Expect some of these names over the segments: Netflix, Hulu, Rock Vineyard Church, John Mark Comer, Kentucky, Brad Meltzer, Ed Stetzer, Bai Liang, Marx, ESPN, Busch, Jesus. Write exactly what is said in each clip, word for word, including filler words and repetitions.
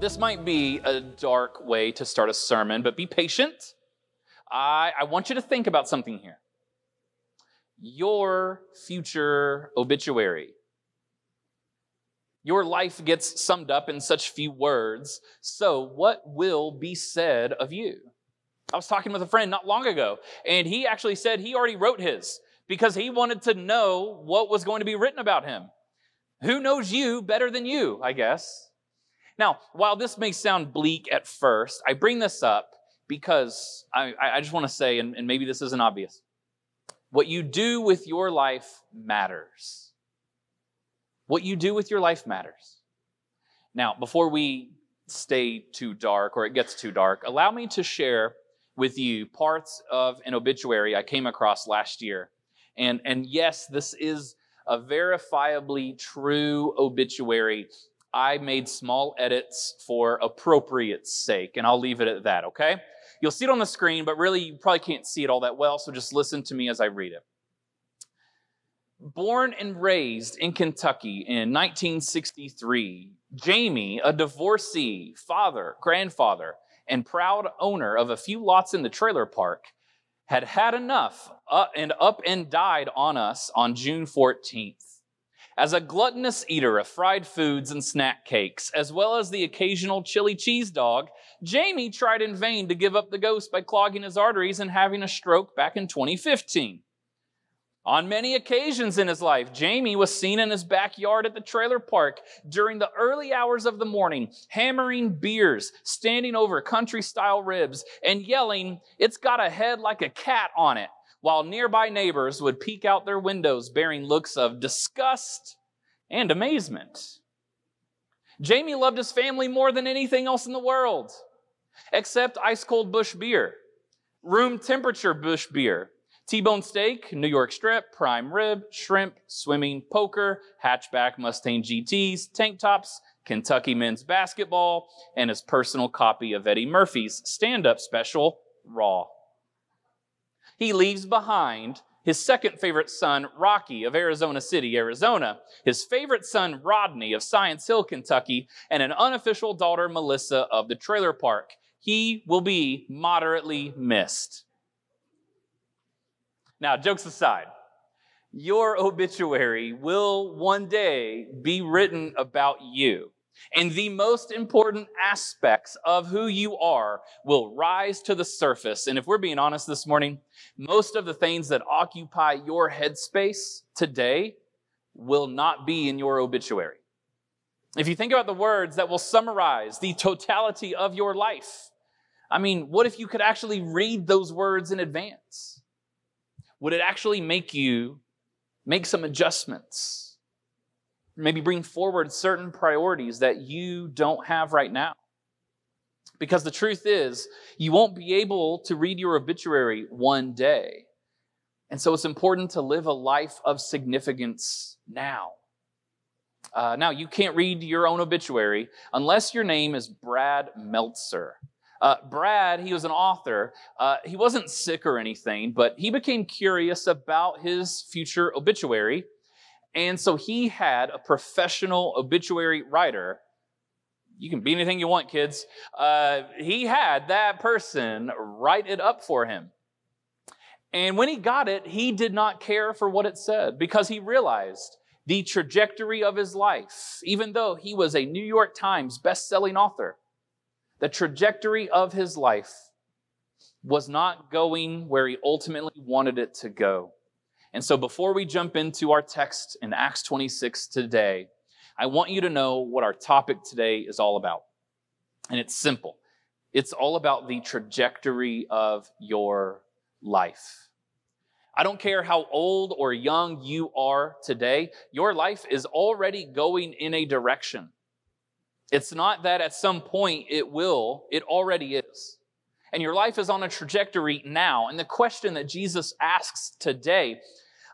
this might be a dark way to start a sermon, but be patient. I, I want you to think about something here. Your future obituary. Your life gets summed up in such few words, so what will be said of you? I was talking with a friend not long ago, and he actually said he already wrote his because he wanted to know what was going to be written about him. Who knows you better than you, I guess? Now, while this may sound bleak at first, I bring this up because I, I just want to say, and, and maybe this isn't obvious, what you do with your life matters. What you do with your life matters. Now, before we stay too dark or it gets too dark, allow me to share with you parts of an obituary I came across last year. And, and yes, this is a verifiably true obituary. I made small edits for appropriate sake, and I'll leave it at that, okay? You'll see it on the screen, but really you probably can't see it all that well, so just listen to me as I read it. Born and raised in Kentucky in nineteen sixty-three, Jamie, a divorcee, father, grandfather, and proud owner of a few lots in the trailer park, had had enough uh, and up and died on us on June fourteenth. As a gluttonous eater of fried foods and snack cakes, as well as the occasional chili cheese dog, Jamie tried in vain to give up the ghost by clogging his arteries and having a stroke back in twenty fifteen. On many occasions in his life, Jamie was seen in his backyard at the trailer park during the early hours of the morning, hammering beers, standing over country-style ribs, and yelling, "It's got a head like a cat on it," while nearby neighbors would peek out their windows bearing looks of disgust and amazement. Jamie loved his family more than anything else in the world, except ice-cold Busch beer, room-temperature Busch beer, T-bone steak, New York strip, prime rib, shrimp, swimming, poker, hatchback Mustang G Ts, tank tops, Kentucky men's basketball, and his personal copy of Eddie Murphy's stand-up special, Raw. He leaves behind his second favorite son, Rocky of Arizona City, Arizona, his favorite son, Rodney of Science Hill, Kentucky, and an unofficial daughter, Melissa of the trailer park. He will be moderately missed. Now, jokes aside, your obituary will one day be written about you, and the most important aspects of who you are will rise to the surface. And if we're being honest this morning, most of the things that occupy your headspace today will not be in your obituary. If you think about the words that will summarize the totality of your life, I mean, what if you could actually read those words in advance? Would it actually make you make some adjustments? Maybe bring forward certain priorities that you don't have right now? Because the truth is, you won't be able to read your obituary one day. And so it's important to live a life of significance now. Uh, now, you can't read your own obituary unless your name is Brad Meltzer. Uh, Brad, he was an author. Uh, he wasn't sick or anything, but he became curious about his future obituary. And so he had a professional obituary writer. You can be anything you want, kids. Uh, he had that person write it up for him. And when he got it, he did not care for what it said because he realized the trajectory of his life, even though he was a New York Times best-selling author. The trajectory of his life was not going where he ultimately wanted it to go. And so before we jump into our text in Acts twenty-six today, I want you to know what our topic today is all about. And it's simple. It's all about the trajectory of your life. I don't care how old or young you are today, your life is already going in a direction. It's not that at some point it will, it already is. And your life is on a trajectory now. And the question that Jesus asks today,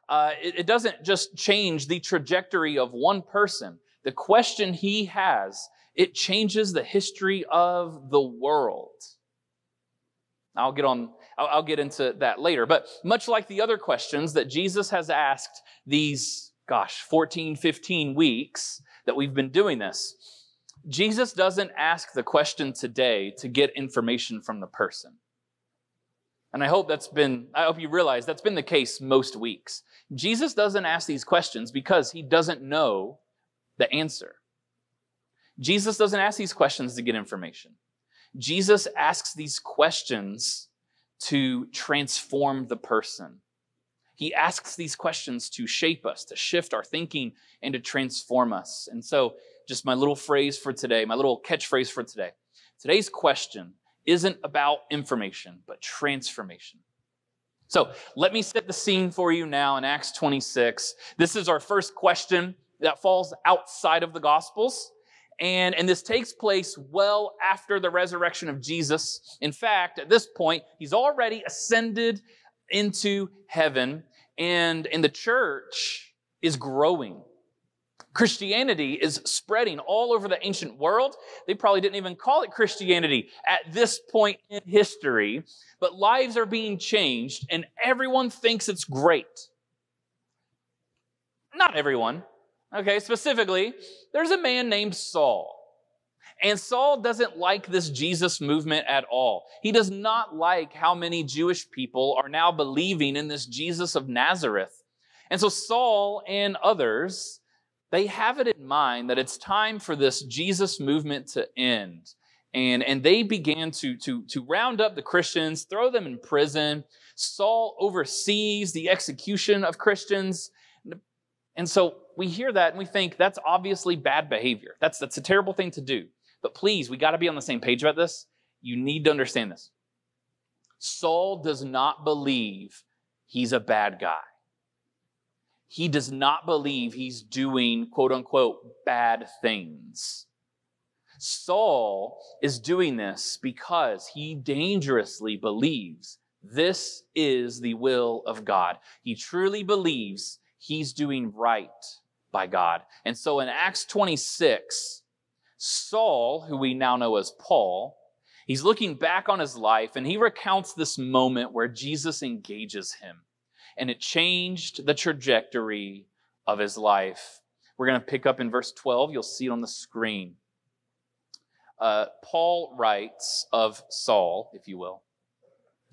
uh, it, it doesn't just change the trajectory of one person. The question he has, it changes the history of the world. I'll get on, I'll, I'll get into that later. But much like the other questions that Jesus has asked these, gosh, fourteen, fifteen weeks that we've been doing this, Jesus doesn't ask the question today to get information from the person. And I hope that's been, I hope you realize that's been the case most weeks. Jesus doesn't ask these questions because he doesn't know the answer. Jesus doesn't ask these questions to get information. Jesus asks these questions to transform the person. He asks these questions to shape us, to shift our thinking, and to transform us. And so just my little phrase for today, my little catchphrase for today. Today's question isn't about information, but transformation. So let me set the scene for you now in Acts twenty-six. This is our first question that falls outside of the Gospels. And, and this takes place well after the resurrection of Jesus. In fact, at this point, he's already ascended into heaven, and, and the church is growing. Christianity is spreading all over the ancient world. They probably didn't even call it Christianity at this point in history, but lives are being changed and everyone thinks it's great. Not everyone. Okay, specifically, there's a man named Saul. And Saul doesn't like this Jesus movement at all. He does not like how many Jewish people are now believing in this Jesus of Nazareth. And so Saul and others, they have it in mind that it's time for this Jesus movement to end. And, and they began to, to, to round up the Christians, throw them in prison. Saul oversees the execution of Christians. And so we hear that and we think that's obviously bad behavior. That's, that's a terrible thing to do. But please, we got to be on the same page about this. You need to understand this. Saul does not believe he's a bad guy. He does not believe he's doing, quote unquote, bad things. Saul is doing this because he dangerously believes this is the will of God. He truly believes he's doing right by God. And so in Acts twenty-six, Saul, who we now know as Paul, he's looking back on his life and he recounts this moment where Jesus engages him. And it changed the trajectory of his life. We're going to pick up in verse twelve. You'll see it on the screen. Uh, Paul writes of Saul, if you will.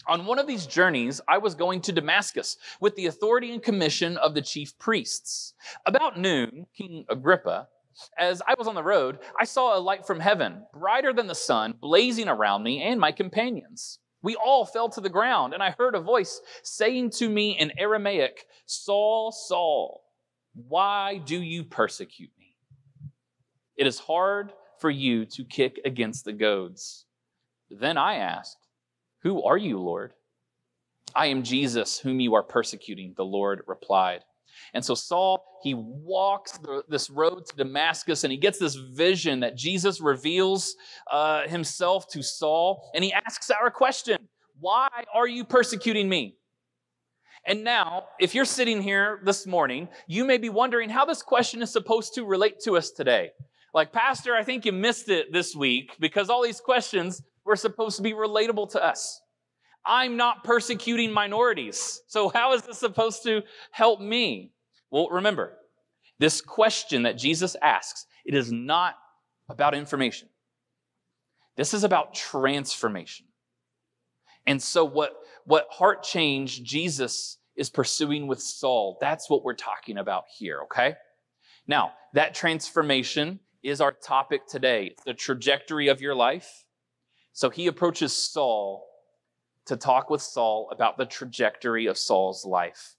On one of these journeys, I was going to Damascus with the authority and commission of the chief priests. About noon, King Agrippa, as I was on the road, I saw a light from heaven, brighter than the sun, blazing around me and my companions. We all fell to the ground, and I heard a voice saying to me in Aramaic, Saul, Saul, why do you persecute me? It is hard for you to kick against the goads. Then I asked, who are you, Lord? I am Jesus, whom you are persecuting, the Lord replied. And so Saul, he walks the, this road to Damascus, and he gets this vision that Jesus reveals uh, himself to Saul, and he asks our question, why are you persecuting me? And now, if you're sitting here this morning, you may be wondering how this question is supposed to relate to us today. Like, Pastor, I think you missed it this week because all these questions were supposed to be relatable to us. I'm not persecuting minorities. So how is this supposed to help me? Well, remember, this question that Jesus asks, it is not about information. This is about transformation. And so what, what heart change Jesus is pursuing with Saul, that's what we're talking about here, okay? Now, that transformation is our topic today. It's the trajectory of your life. So he approaches Saul to talk with Saul about the trajectory of Saul's life.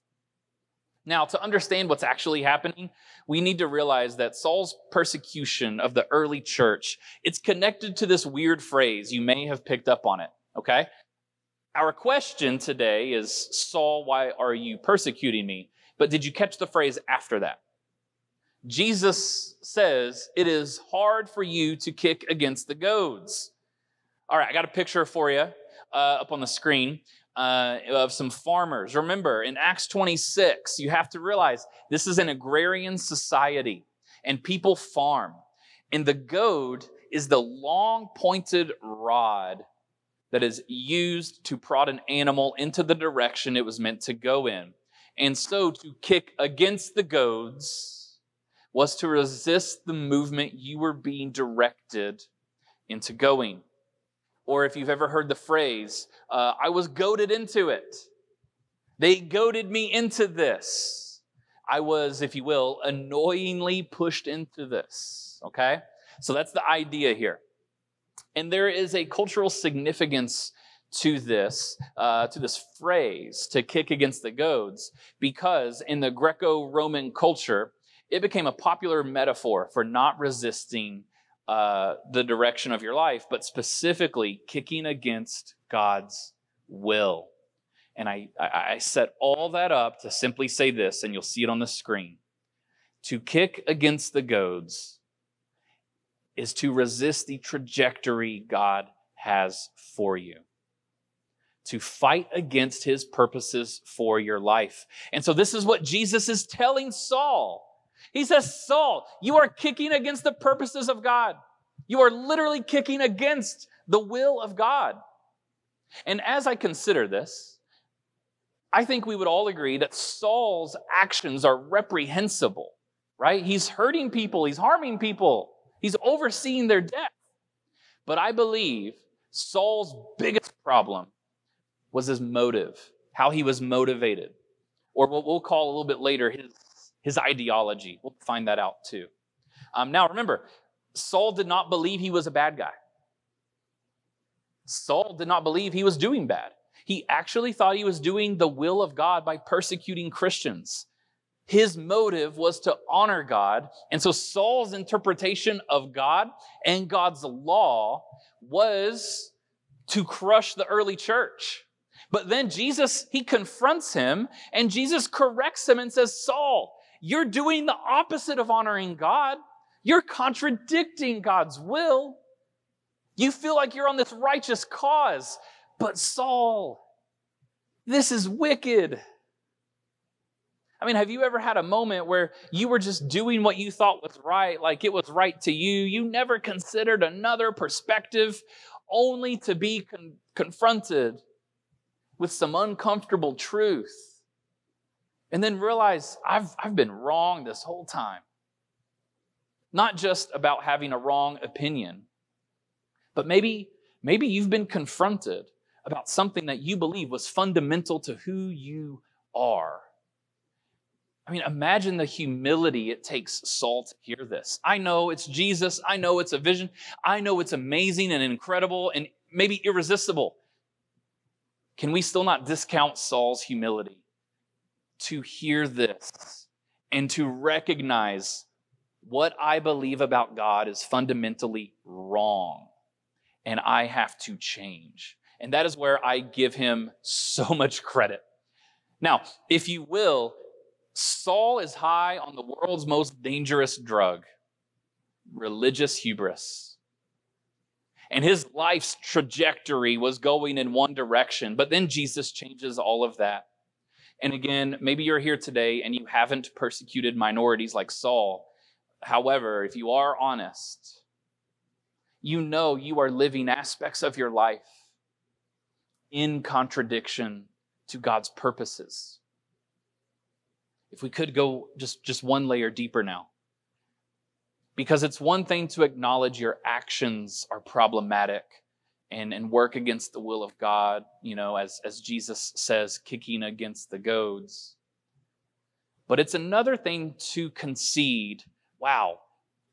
Now, to understand what's actually happening, we need to realize that Saul's persecution of the early church, it's connected to this weird phrase. You may have picked up on it, okay? Our question today is, Saul, why are you persecuting me? But did you catch the phrase after that? Jesus says, it is hard for you to kick against the goads. All right, I got a picture for you. Uh, up on the screen, uh, of some farmers. Remember, in Acts twenty-six, you have to realize this is an agrarian society, and people farm. And the goad is the long-pointed rod that is used to prod an animal into the direction it was meant to go in. And so to kick against the goads was to resist the movement you were being directed into going. Or if you've ever heard the phrase, uh, I was goaded into it. They goaded me into this. I was, if you will, annoyingly pushed into this, okay? So that's the idea here. And there is a cultural significance to this, uh, to this phrase, to kick against the goads, because in the Greco-Roman culture, it became a popular metaphor for not resisting uh, the direction of your life, but specifically kicking against God's will. And I, I set all that up to simply say this, and you'll see it on the screen. To kick against the goads is to resist the trajectory God has for you, to fight against his purposes for your life. And so this is what Jesus is telling Saul. He says, Saul, you are kicking against the purposes of God. You are literally kicking against the will of God. And as I consider this, I think we would all agree that Saul's actions are reprehensible, right? He's hurting people. He's harming people. He's overseeing their death. But I believe Saul's biggest problem was his motive, how he was motivated, or what we'll call a little bit later his, his ideology. We'll find that out too. Um, now remember, Saul did not believe he was a bad guy. Saul did not believe he was doing bad. He actually thought he was doing the will of God by persecuting Christians. His motive was to honor God. And so Saul's interpretation of God and God's law was to crush the early church. But then Jesus, he confronts him and Jesus corrects him and says, Saul, you're doing the opposite of honoring God. You're contradicting God's will. You feel like you're on this righteous cause. But Saul, this is wicked. I mean, have you ever had a moment where you were just doing what you thought was right, like it was right to you? You never considered another perspective, only to be con- confronted with some uncomfortable truth and then realize I've, I've been wrong this whole time. Not just about having a wrong opinion, but maybe, maybe you've been confronted about something that you believe was fundamental to who you are. I mean, imagine the humility it takes Saul to hear this. I know it's Jesus. I know it's a vision. I know it's amazing and incredible and maybe irresistible. Can we still not discount Saul's humility to hear this and to recognize what I believe about God is fundamentally wrong and I have to change? And that is where I give him so much credit. Now, if you will, Saul is high on the world's most dangerous drug, religious hubris. And his life's trajectory was going in one direction. But then Jesus changes all of that. And again, maybe you're here today and you haven't persecuted minorities like Saul. However, if you are honest, you know you are living aspects of your life in contradiction to God's purposes. If we could go just, just one layer deeper now. Because it's one thing to acknowledge your actions are problematic and, and work against the will of God, you know, as, as Jesus says, kicking against the goads. But it's another thing to concede, wow,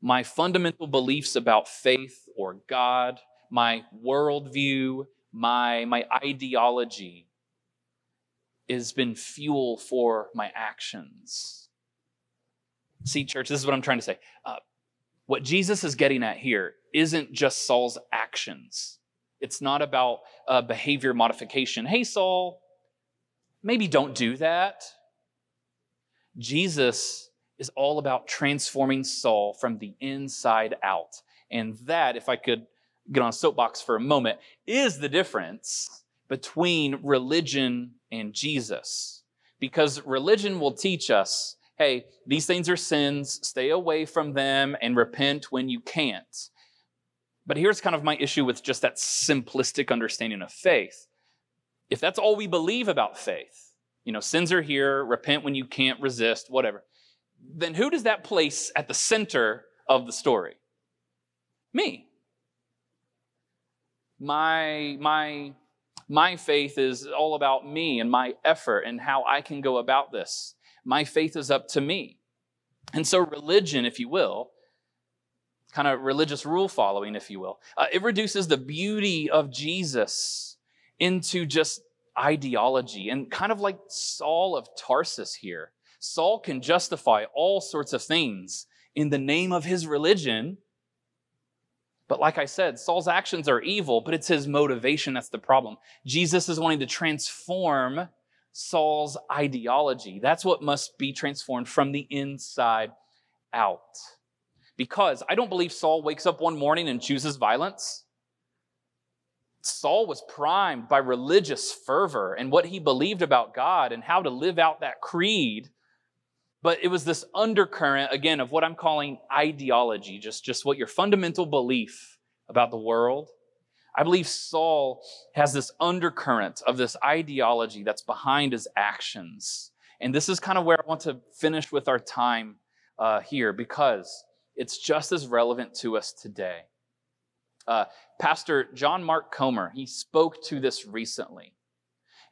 my fundamental beliefs about faith or God, my worldview, my, my ideology has been fuel for my actions. See, church, this is what I'm trying to say. Uh, What Jesus is getting at here isn't just Saul's actions. It's not about uh, behavior modification. Hey, Saul, maybe don't do that. Jesus is all about transforming Saul from the inside out. And that, if I could get on a soapbox for a moment, is the difference between religion and Jesus. Because religion will teach us, hey, these things are sins, stay away from them and repent when you can't. But here's kind of my issue with just that simplistic understanding of faith. If that's all we believe about faith, you know, sins are here, repent when you can't resist, whatever. then who does that place at the center of the story? Me. My, my, my faith is all about me and my effort and how I can go about this. My faith is up to me. And so religion, if you will, kind of religious rule following, if you will, uh, it reduces the beauty of Jesus into just ideology, and kind of like Saul of Tarsus here. Saul can justify all sorts of things in the name of his religion. But like I said, Saul's actions are evil, but it's his motivation that's the problem. Jesus is wanting to transform Saul's ideology. That's what must be transformed from the inside out. Because I don't believe Saul wakes up one morning and chooses violence. Saul was primed by religious fervor and what he believed about God and how to live out that creed. But it was this undercurrent, again, of what I'm calling ideology, just, just what your fundamental belief about the world. I believe Saul has this undercurrent of this ideology that's behind his actions. And this is kind of where I want to finish with our time uh, here, because it's just as relevant to us today. Uh, Pastor John Mark Comer, he spoke to this recently.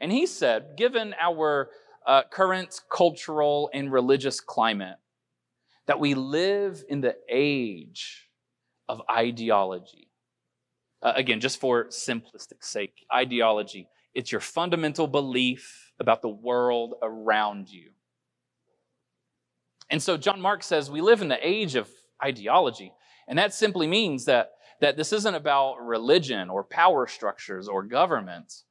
And he said, given our Uh, current cultural and religious climate, that we live in the age of ideology. Uh, again, just for simplistic sake, ideology, it's your fundamental belief about the world around you. And so John Mark says we live in the age of ideology, and that simply means that, that this isn't about religion or power structures or government,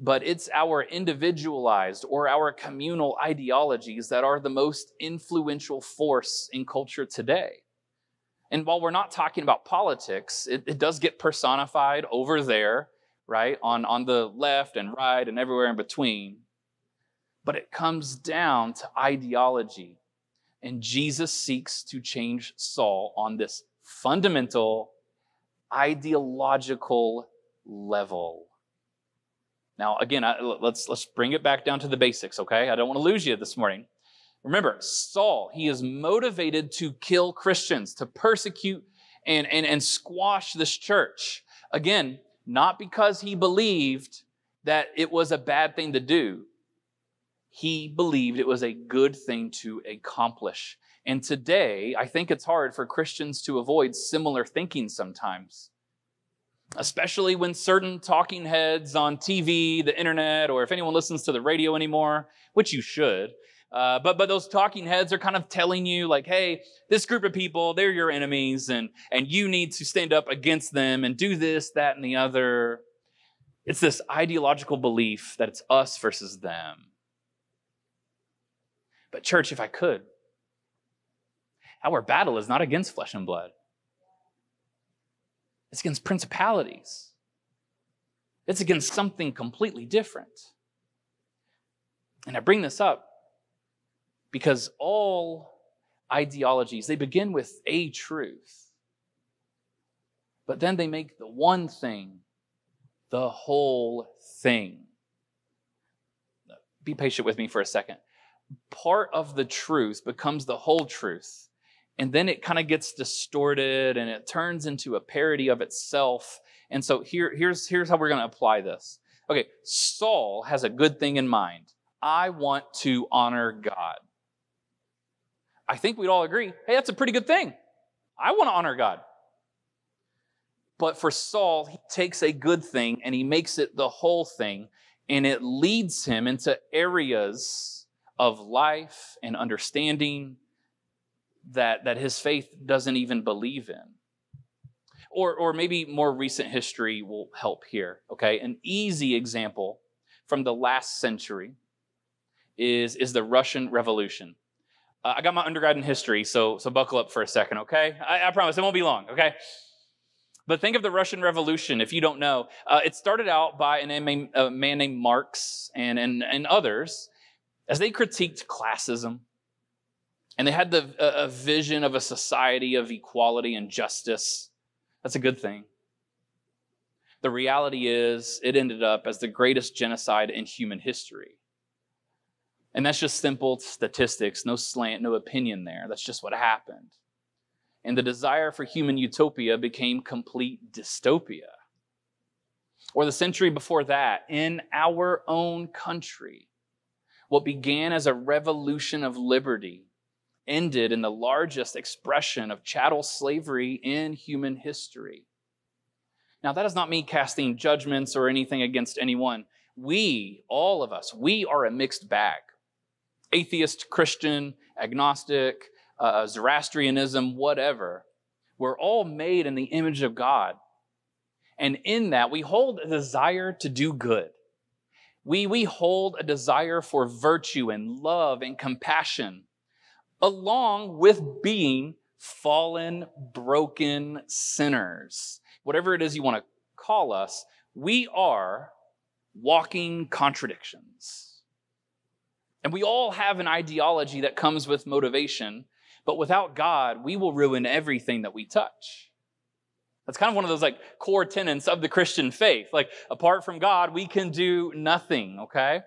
but it's our individualized or our communal ideologies that are the most influential force in culture today. And while we're not talking about politics, it, it does get personified over there, right? On, on the left and right and everywhere in between. But it comes down to ideology. And Jesus seeks to change Saul on this fundamental ideological level. Now, again, I, let's, let's bring it back down to the basics, okay? I don't want to lose you this morning. Remember, Saul, he is motivated to kill Christians, to persecute and, and, and squash this church. Again, not because he believed that it was a bad thing to do. He believed it was a good thing to accomplish. And today, I think it's hard for Christians to avoid similar thinking sometimes, especially when certain talking heads on T V, the internet, or if anyone listens to the radio anymore, which you should, uh, but but those talking heads are kind of telling you like, hey, this group of people, they're your enemies, and, and you need to stand up against them and do this, that, and the other. It's this ideological belief that it's us versus them. But church, if I could, our battle is not against flesh and blood. It's against principalities. It's against something completely different. And I bring this up because all ideologies, they begin with a truth, but then they make the one thing the whole thing. Be patient with me for a second. Part of the truth becomes the whole truth. And then it kind of gets distorted and it turns into a parody of itself. And so here, here's, here's how we're going to apply this. Okay, Saul has a good thing in mind. I want to honor God. I think we'd all agree, hey, that's a pretty good thing. I want to honor God. But for Saul, he takes a good thing and he makes it the whole thing. And it leads him into areas of life and understanding that that his faith doesn't even believe in. Or, or maybe more recent history will help here, okay? An easy example from the last century is, is the Russian Revolution. Uh, I got my undergrad in history, so, so buckle up for a second, okay? I, I promise, it won't be long, okay? But think of the Russian Revolution, if you don't know. Uh, it started out by an, a man named Marx and, and, and others as they critiqued classism. And they had the, a, a vision of a society of equality and justice. That's a good thing. The reality is it ended up as the greatest genocide in human history. And that's just simple statistics, no slant, no opinion there. That's just what happened. And the desire for human utopia became complete dystopia. Or the century before that, in our own country, what began as a revolution of liberty ended in the largest expression of chattel slavery in human history. Now, that does not mean casting judgments or anything against anyone. We, all of us, we are a mixed bag. Atheist, Christian, agnostic, uh, Zoroastrianism, whatever. We're all made in the image of God. And in that, we hold a desire to do good. We, we hold a desire for virtue and love and compassion, along with being fallen, broken sinners. Whatever it is you want to call us, we are walking contradictions. And we all have an ideology that comes with motivation, but without God, we will ruin everything that we touch. That's kind of one of those like core tenets of the Christian faith. Like, apart from God, we can do nothing, okay?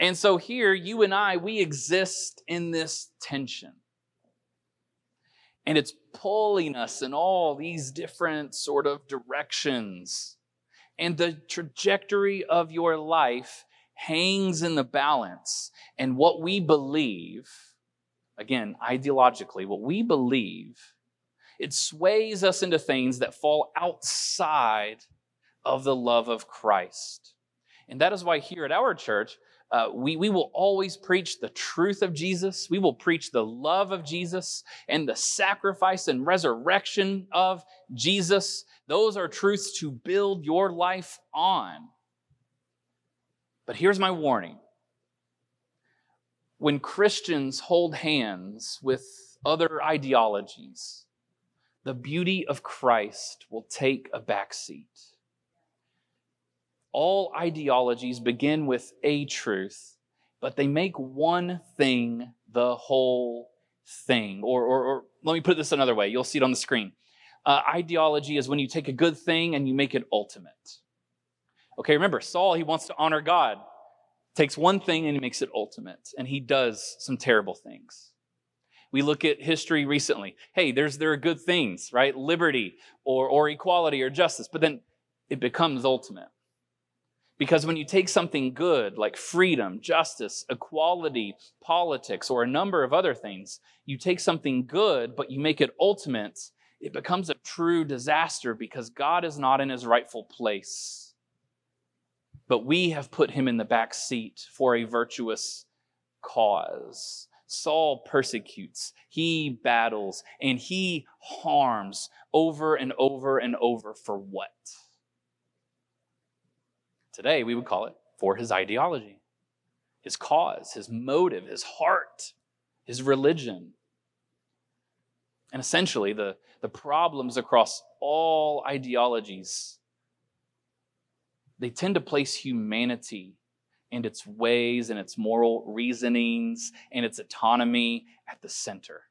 And so here, you and I, we exist in this tension. And it's pulling us in all these different sort of directions. And the trajectory of your life hangs in the balance. And what we believe, again, ideologically, what we believe, it sways us into things that fall outside of the love of Christ. And that is why here at our church, Uh, we, we will always preach the truth of Jesus. We will preach the love of Jesus and the sacrifice and resurrection of Jesus. Those are truths to build your life on. But here's my warning. When Christians hold hands with other ideologies, the beauty of Christ will take a backseat. All ideologies begin with a truth, but they make one thing the whole thing. Or, or, or let me put this another way. You'll see it on the screen. Uh, ideology is when you take a good thing and you make it ultimate. Okay, remember, Saul, he wants to honor God. Takes one thing and he makes it ultimate. And he does some terrible things. We look at history recently. Hey, there's there are good things, right? Liberty or, or equality or justice. But then it becomes ultimate. Because when you take something good, like freedom, justice, equality, politics, or a number of other things, you take something good, but you make it ultimate, it becomes a true disaster because God is not in his rightful place. But we have put him in the back seat for a virtuous cause. Saul persecutes, he battles, and he harms over and over and over for what? Today, we would call it for his ideology, his cause, his motive, his heart, his religion. And essentially, the, the problems across all ideologies, they tend to place humanity and its ways and its moral reasonings and its autonomy at the center.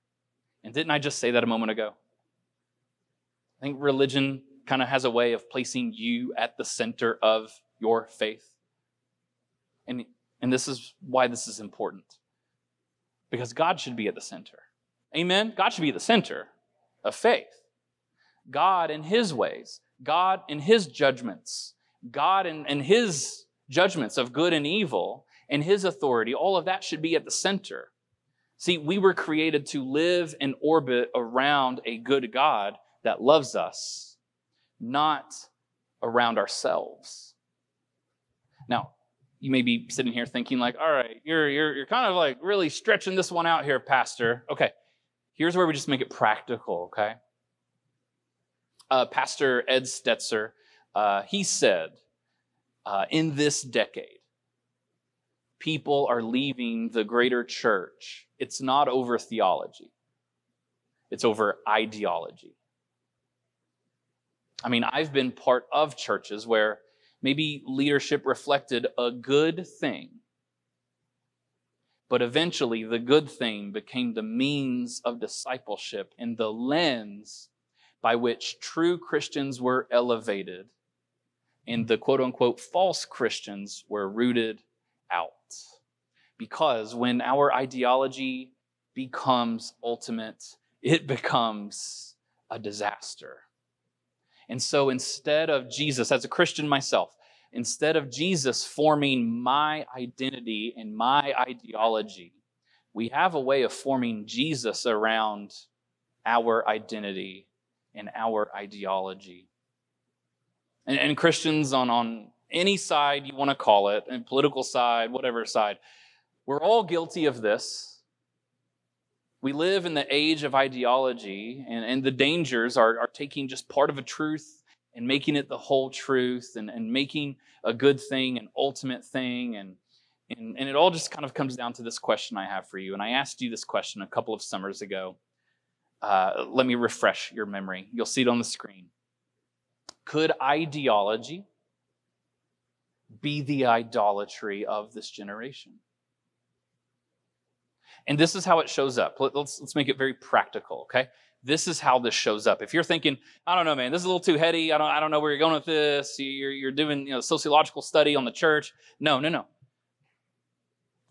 And didn't I just say that a moment ago? I think religion kind of has a way of placing you at the center of your faith. And, and this is why this is important. Because God should be at the center. Amen? God should be at the center of faith. God in his ways. God in his judgments. God in, in his judgments of good and evil. And his authority. All of that should be at the center. See, we were created to live and orbit around a good God that loves us. Not around ourselves. Now, you may be sitting here thinking like, all right, you're, you're, you're kind of like really stretching this one out here, Pastor. Okay, here's where we just make it practical, okay? Uh, Pastor Ed Stetzer, uh, he said, uh, in this decade, people are leaving the greater church. It's not over theology. It's over ideology. I mean, I've been part of churches where maybe leadership reflected a good thing, but eventually the good thing became the means of discipleship and the lens by which true Christians were elevated and the quote-unquote false Christians were rooted out. Because when our ideology becomes ultimate, it becomes a disaster. And so instead of Jesus, as a Christian myself, instead of Jesus forming my identity and my ideology, we have a way of forming Jesus around our identity and our ideology. And, and Christians on, on any side you want to call it, and political side, whatever side, we're all guilty of this. We live in the age of ideology, and, and the dangers are, are taking just part of a truth and making it the whole truth, and, and making a good thing an ultimate thing. And, and, and it all just kind of comes down to this question I have for you. And I asked you this question a couple of summers ago. Uh, let me refresh your memory. You'll see it on the screen. Could ideology be the idolatry of this generation? And this is how it shows up. Let's, let's make it very practical, okay? This is how this shows up. If you're thinking, I don't know, man, this is a little too heady. I don't, I don't know where you're going with this. You're, you're doing, you know, sociological study on the church. No, no, no.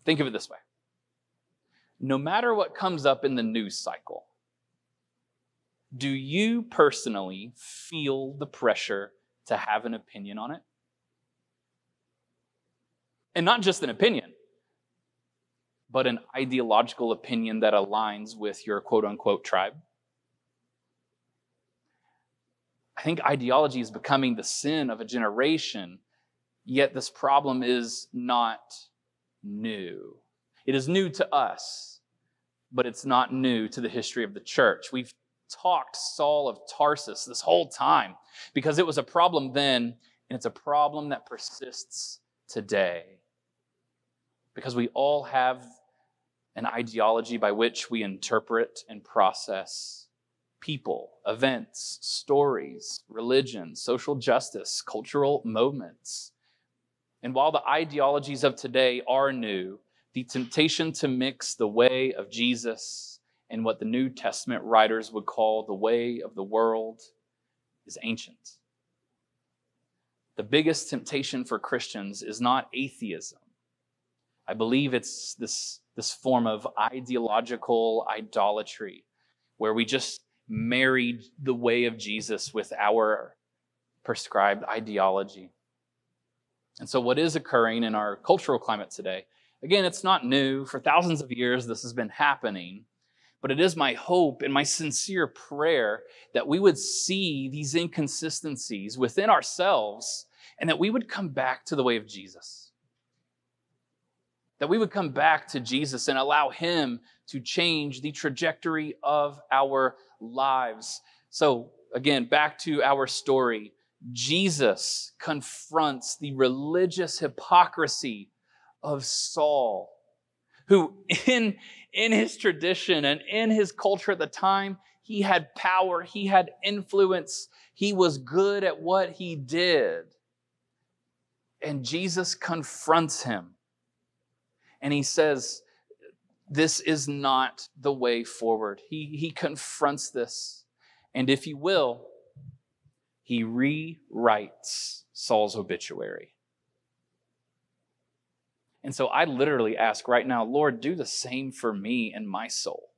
Think of it this way. No matter what comes up in the news cycle, do you personally feel the pressure to have an opinion on it? And not just an opinion, but an ideological opinion that aligns with your quote-unquote tribe. I think ideology is becoming the sin of a generation, yet this problem is not new. It is new to us, but it's not new to the history of the church. We've talked Saul of Tarsus this whole time because it was a problem then, and it's a problem that persists today. Because we all have an ideology by which we interpret and process people, events, stories, religion, social justice, cultural moments. And while the ideologies of today are new, the temptation to mix the way of Jesus and what the New Testament writers would call the way of the world is ancient. The biggest temptation for Christians is not atheism. I believe it's this, this form of ideological idolatry where we just married the way of Jesus with our prescribed ideology. And so what is occurring in our cultural climate today, again, it's not new. For thousands of years, this has been happening. But it is my hope and my sincere prayer that we would see these inconsistencies within ourselves and that we would come back to the way of Jesus. That we would come back to Jesus and allow him to change the trajectory of our lives. So again, back to our story. Jesus confronts the religious hypocrisy of Saul, who in, in his tradition and in his culture at the time, he had power, he had influence, he was good at what he did. And Jesus confronts him. And he says, this is not the way forward. He, he confronts this. And if you will, he rewrites Saul's obituary. And so I literally ask right now, Lord, do the same for me and my soul.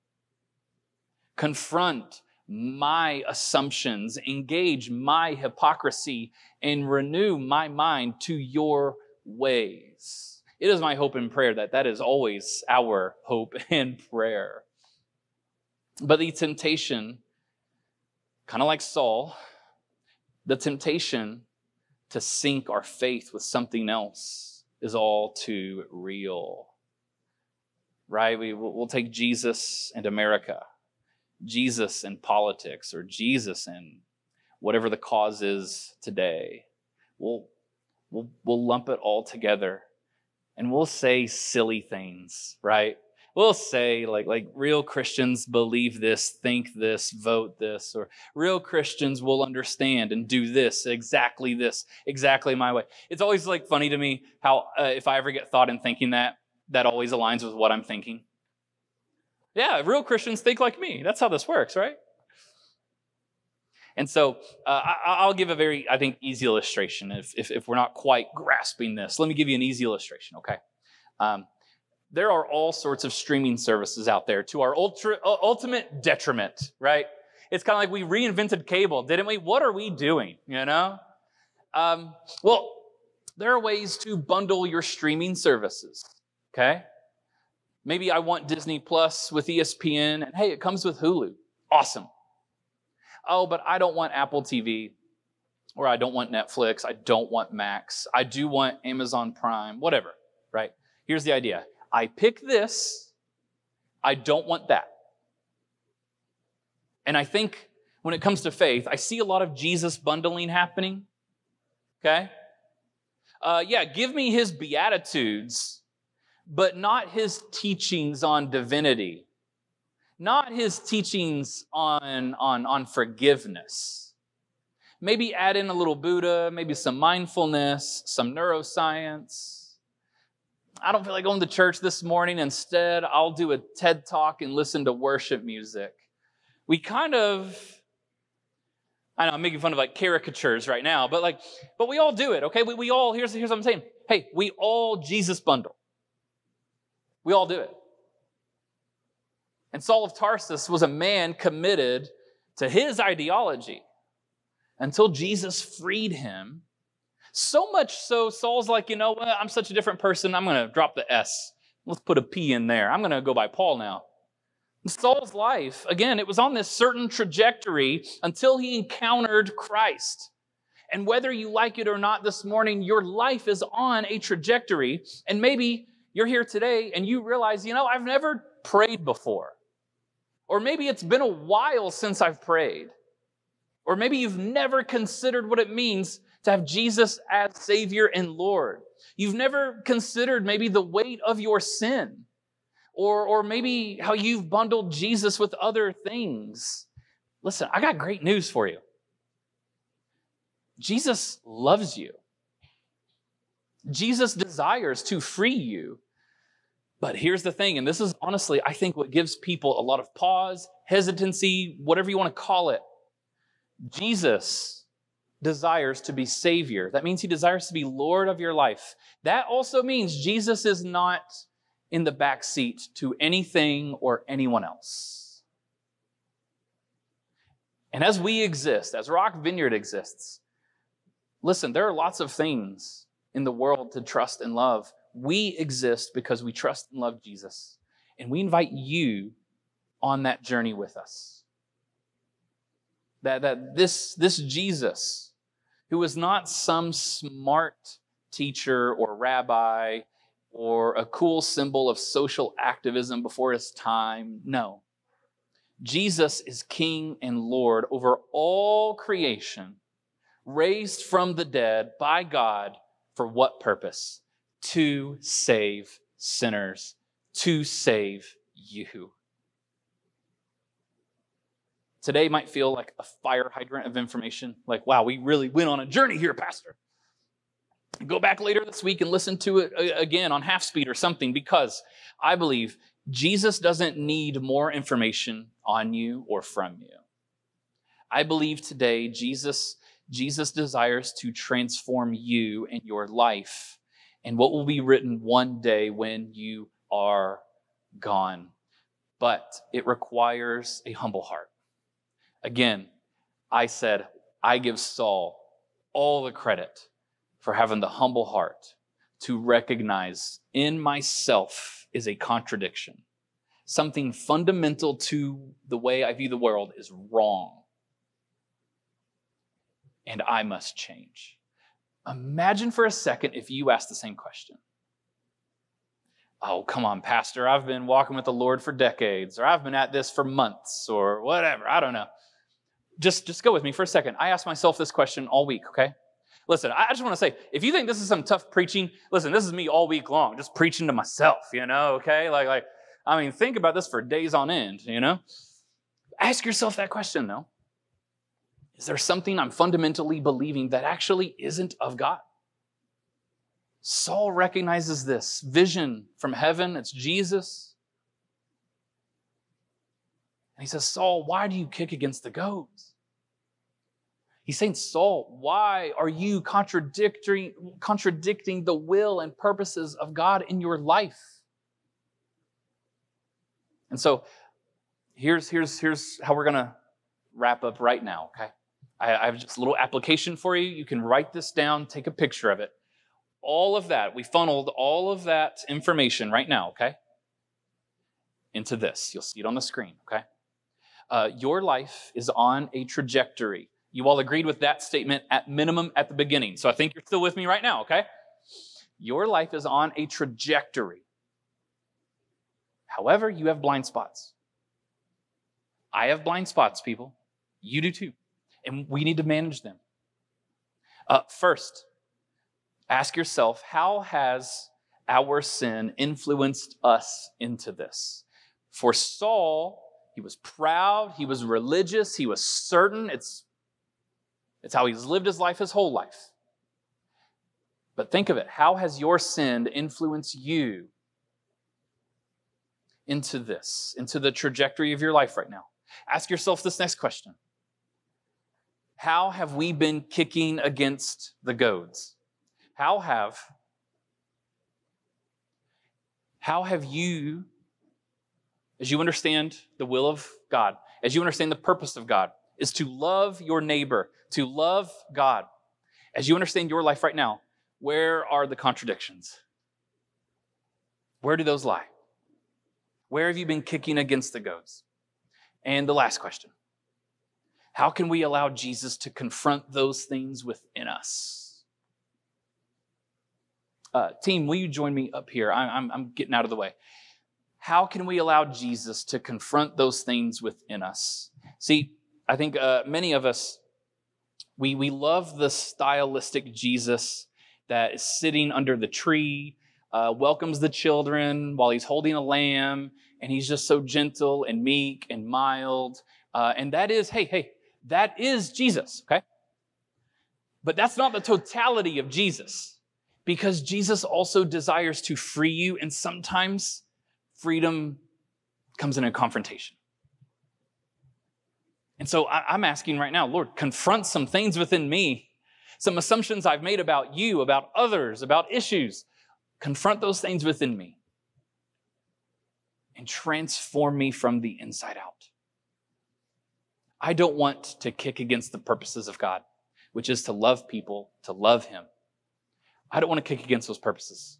Confront my assumptions, engage my hypocrisy, and renew my mind to your ways. It is my hope and prayer that that is always our hope and prayer. But the temptation, kind of like Saul, the temptation to sink our faith with something else is all too real, right? We, we'll take Jesus and America, Jesus and politics, or Jesus and whatever the cause is today. We'll, we'll, we'll lump it all together. And we'll say silly things, right? We'll say like, like real Christians believe this, think this, vote this, or real Christians will understand and do this, exactly this, exactly my way. It's always like funny to me how uh, if I ever get thought in thinking that, that always aligns with what I'm thinking. Yeah, real Christians think like me. That's how this works, right? And so uh, I, I'll give a very, I think, easy illustration if, if, if we're not quite grasping this. Let me give you an easy illustration, okay? Um, there are all sorts of streaming services out there to our ultra, ultimate detriment, right? It's kind of like we reinvented cable, didn't we? What are we doing, you know? Um, well, there are ways to bundle your streaming services, okay? Maybe I want Disney Plus with E S P N, and hey, it comes with Hulu. Awesome. Oh, but I don't want Apple T V, or I don't want Netflix, I don't want Max, I do want Amazon Prime, whatever, right? Here's the idea. I pick this, I don't want that. And I think when it comes to faith, I see a lot of Jesus bundling happening, okay? Uh, yeah, give me his Beatitudes, but not his teachings on divinity, not his teachings on, on, on forgiveness. Maybe add in a little Buddha, maybe some mindfulness, some neuroscience. I don't feel like going to church this morning. Instead, I'll do a TED Talk and listen to worship music. We kind of, I know I'm making fun of like caricatures right now, but like, but we all do it, okay? We, we all, here's, here's what I'm saying. Hey, we all Jesus bundle. We all do it. And Saul of Tarsus was a man committed to his ideology until Jesus freed him. So much so, Saul's like, you know what? I'm such a different person. I'm going to drop the S. Let's put a P in there. I'm going to go by Paul now. And Saul's life, again, it was on this certain trajectory until he encountered Christ. And whether you like it or not this morning, your life is on a trajectory. And maybe you're here today and you realize, you know, I've never prayed before. Or maybe it's been a while since I've prayed. Or maybe you've never considered what it means to have Jesus as Savior and Lord. You've never considered maybe the weight of your sin. Or, or maybe how you've bundled Jesus with other things. Listen, I got great news for you. Jesus loves you. Jesus desires to free you. But here's the thing, and this is honestly, I think, what gives people a lot of pause, hesitancy, whatever you want to call it. Jesus desires to be Savior. That means he desires to be Lord of your life. That also means Jesus is not in the backseat to anything or anyone else. And as we exist, as Rock Vineyard exists, listen, there are lots of things in the world to trust and love. We exist because we trust and love Jesus, and we invite you on that journey with us. That, that this, this Jesus, who is not some smart teacher or rabbi or a cool symbol of social activism before his time, no. Jesus is King and Lord over all creation, raised from the dead by God. For what purpose? To save sinners, to save you. Today might feel like a fire hydrant of information, like, wow, we really went on a journey here, Pastor. Go back later this week and listen to it again on half speed or something, because I believe Jesus doesn't need more information on you or from you. I believe today Jesus, Jesus desires to transform you and your life and what will be written one day when you are gone. But it requires a humble heart. Again, I said, I give Saul all the credit for having the humble heart to recognize in myself is a contradiction. Something fundamental to the way I view the world is wrong. And I must change. Imagine for a second if you asked the same question. Oh, come on, Pastor. I've been walking with the Lord for decades, or I've been at this for months, or whatever. I don't know. Just, just go with me for a second. I asked myself this question all week, okay? Listen, I just want to say, if you think this is some tough preaching, listen, this is me all week long, just preaching to myself, you know, okay? Like, like, I mean, think about this for days on end, you know? Ask yourself that question, though. Is there something I'm fundamentally believing that actually isn't of God? Saul recognizes this vision from heaven. It's Jesus. And he says, Saul, why do you kick against the goats? He's saying, Saul, why are you contradicting, contradicting the will and purposes of God in your life? And so here's here's here's how we're going to wrap up right now, okay? I, I have just a little application for you. You can write this down, take a picture of it. All of that, we funneled all of that information right now, okay, into this. You'll see it on the screen, okay? Uh, your life is on a trajectory. You all agreed with that statement at minimum at the beginning. So I think you're still with me right now, okay? Your life is on a trajectory. However, you have blind spots. I have blind spots, people. You do too. And we need to manage them. Uh, first, ask yourself, how has our sin influenced us into this? For Saul, he was proud, he was religious, he was certain. It's, it's how he's lived his life his whole life. But think of it. How has your sin influenced you into this, into the trajectory of your life right now? Ask yourself this next question. How have we been kicking against the goads? How have, how have you, as you understand the will of God, as you understand the purpose of God, is to love your neighbor, to love God. As you understand your life right now, where are the contradictions? Where do those lie? Where have you been kicking against the goads? And the last question. How can we allow Jesus to confront those things within us? Uh, team, will you join me up here? I'm, I'm, I'm getting out of the way. How can we allow Jesus to confront those things within us? See, I think uh, many of us, we, we love the stylistic Jesus that is sitting under the tree, uh, welcomes the children while he's holding a lamb, and he's just so gentle and meek and mild. Uh, and that is, hey, hey, that is Jesus, okay? But that's not the totality of Jesus, because Jesus also desires to free you, and sometimes freedom comes in a confrontation. And so I- I'm asking right now, Lord, confront some things within me, some assumptions I've made about you, about others, about issues. Confront those things within me and transform me from the inside out. I don't want to kick against the purposes of God, which is to love people, to love him. I don't want to kick against those purposes.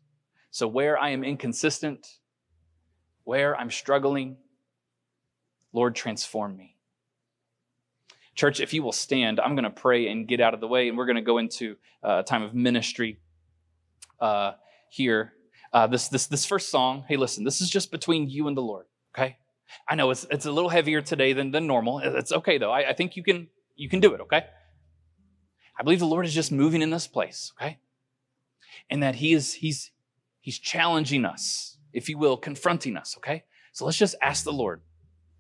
So where I am inconsistent, where I'm struggling, Lord, transform me. Church, if you will stand, I'm going to pray and get out of the way, and we're going to go into a time of ministry uh, here. Uh, this, this, this first song, hey, listen, this is just between you and the Lord, okay? I know it's it's a little heavier today than, than normal. It's okay, though. I, I think you can you can do it, okay? I believe the Lord is just moving in this place, okay? And that he is he's he's challenging us, if you will, confronting us, okay? So let's just ask the Lord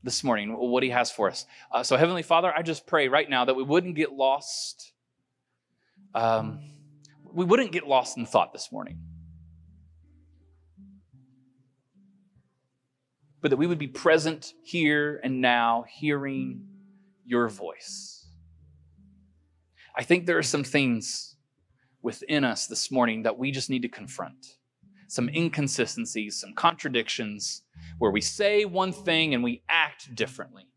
this morning what he has for us. Uh, so Heavenly Father, I just pray right now that we wouldn't get lost. Um, we wouldn't get lost in thought this morning, but that we would be present here and now, hearing your voice. I think there are some things within us this morning that we just need to confront. Some inconsistencies, some contradictions, where we say one thing and we act differently.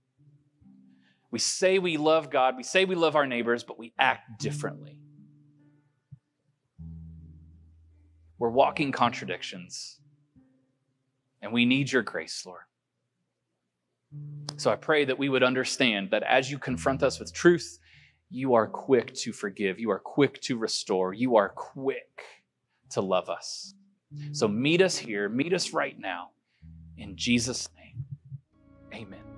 We say we love God, we say we love our neighbors, but we act differently. We're walking contradictions. And we need your grace, Lord. So I pray that we would understand that as you confront us with truth, you are quick to forgive. You are quick to restore. You are quick to love us. So meet us here. Meet us right now. In Jesus' name, amen.